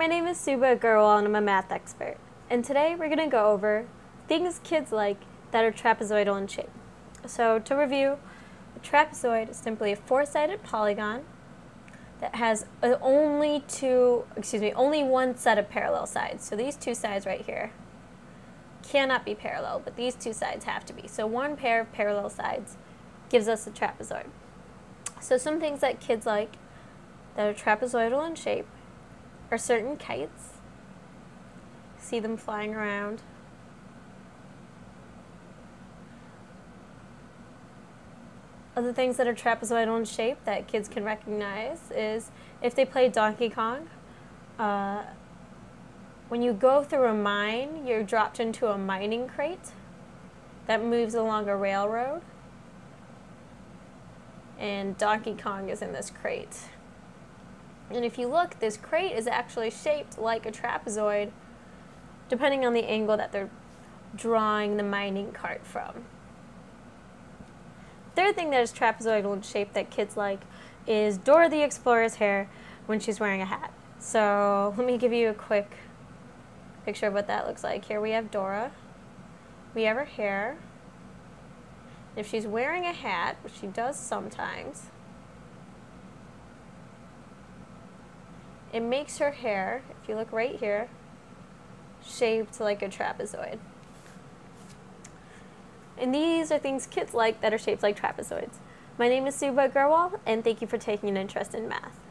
my name is Subha Agarwal and I'm a math expert. And today we're going to go over things kids like that are trapezoidal in shape. So to review, a trapezoid is simply a four-sided polygon that has only one set of parallel sides. So these two sides right here cannot be parallel, but these two sides have to be. So one pair of parallel sides gives us a trapezoid. So some things that kids like that are trapezoidal in shape are certain kites. See them flying around. Other things that are trapezoidal in shape that kids can recognize is if they play Donkey Kong, when you go through a mine, you're dropped into a mining crate that moves along a railroad, and Donkey Kong is in this crate. And if you look, this crate is actually shaped like a trapezoid, depending on the angle that they're drawing the mining cart from. Third thing that is trapezoidal in shape that kids like is Dora the Explorer's hair when she's wearing a hat. So let me give you a quick picture of what that looks like. Here we have Dora. We have her hair. If she's wearing a hat, which she does sometimes, it makes her hair, if you look right here, shaped like a trapezoid. And these are things kids like that are shaped like trapezoids. My name is Subha Agarwal, and thank you for taking an interest in math.